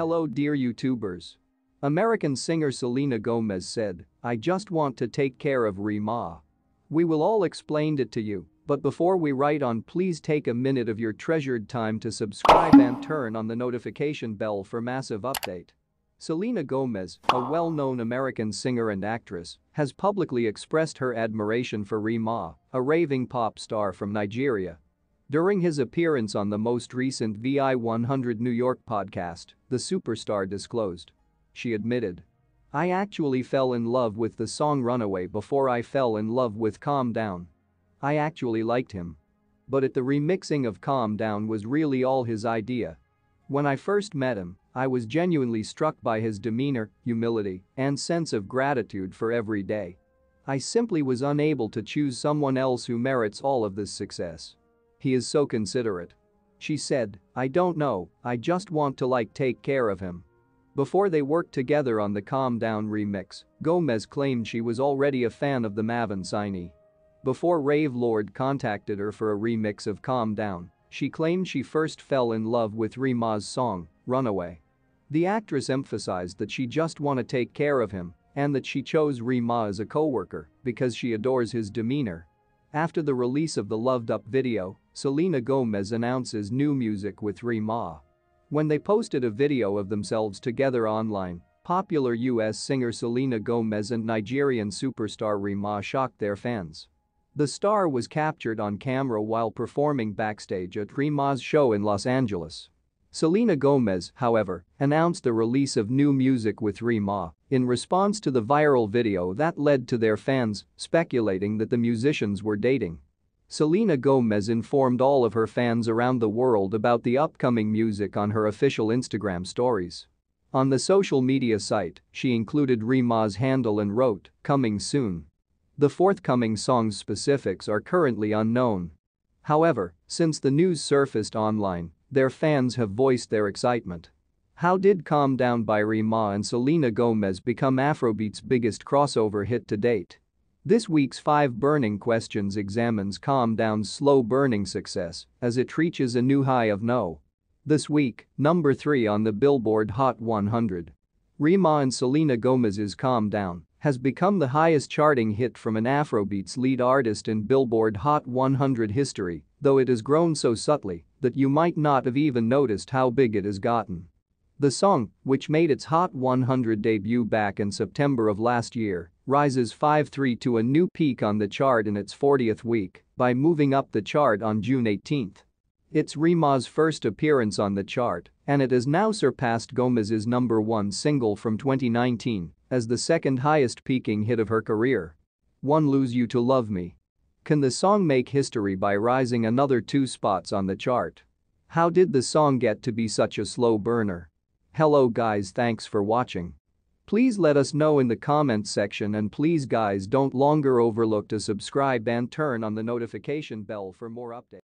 Hello dear YouTubers. American singer Selena Gomez said, "I just want to take care of Rema. We will all explain it to you, but before we write on, please take a minute of your treasured time to subscribe and turn on the notification bell for massive update." Selena Gomez, a well-known American singer and actress, has publicly expressed her admiration for Rema, a raving pop star from Nigeria. During his appearance on the most recent VI100 New York podcast, the superstar disclosed. She admitted, "I actually fell in love with the song Runaway before I fell in love with Calm Down. I actually liked him. But the remixing of Calm Down was really all his idea. When I first met him, I was genuinely struck by his demeanor, humility, and sense of gratitude for every day. I simply was unable to choose someone else who merits all of this success. He is so considerate." She said, "I don't know, I just want to take care of him." Before they worked together on the Calm Down remix, Gomez claimed she was already a fan of the Mavin signee. Before Rave Lord contacted her for a remix of Calm Down, she claimed she first fell in love with Rema's song, Runaway. The actress emphasized that she just want to take care of him and that she chose Rema as a co-worker because she adores his demeanor. After the release of the Loved Up video, Selena Gomez announces new music with Rema. When they posted a video of themselves together online, popular US singer Selena Gomez and Nigerian superstar Rema shocked their fans. The star was captured on camera while performing backstage at Rema's show in Los Angeles. Selena Gomez, however, announced the release of new music with Rema in response to the viral video that led to their fans speculating that the musicians were dating. Selena Gomez informed all of her fans around the world about the upcoming music on her official Instagram stories. On the social media site, she included Rema's handle and wrote, "Coming soon." The forthcoming song's specifics are currently unknown. However, since the news surfaced online, their fans have voiced their excitement. How did Calm Down by Rema and Selena Gomez become Afrobeats' biggest crossover hit to date? This week's 5 Burning Questions examines Calm Down's slow-burning success as it reaches a new high of no. This week, number 3 on the Billboard Hot 100. Rema and Selena Gomez's Calm Down has become the highest charting hit from an Afrobeats lead artist in Billboard Hot 100 history, though it has grown so subtly that you might not have even noticed how big it has gotten. The song, which made its Hot 100 debut back in September of last year, rises 5-3 to a new peak on the chart in its 40th week by moving up the chart on June 18. It's Rema's first appearance on the chart, and it has now surpassed Gomez's number 1 single from 2019 as the second highest peaking hit of her career. Lose You to Love Me. Can the song make history by rising another 2 spots on the chart? How did the song get to be such a slow burner? Hello guys, thanks for watching. Please let us know in the comment section, and please guys, don't longer overlook to subscribe and turn on the notification bell for more updates.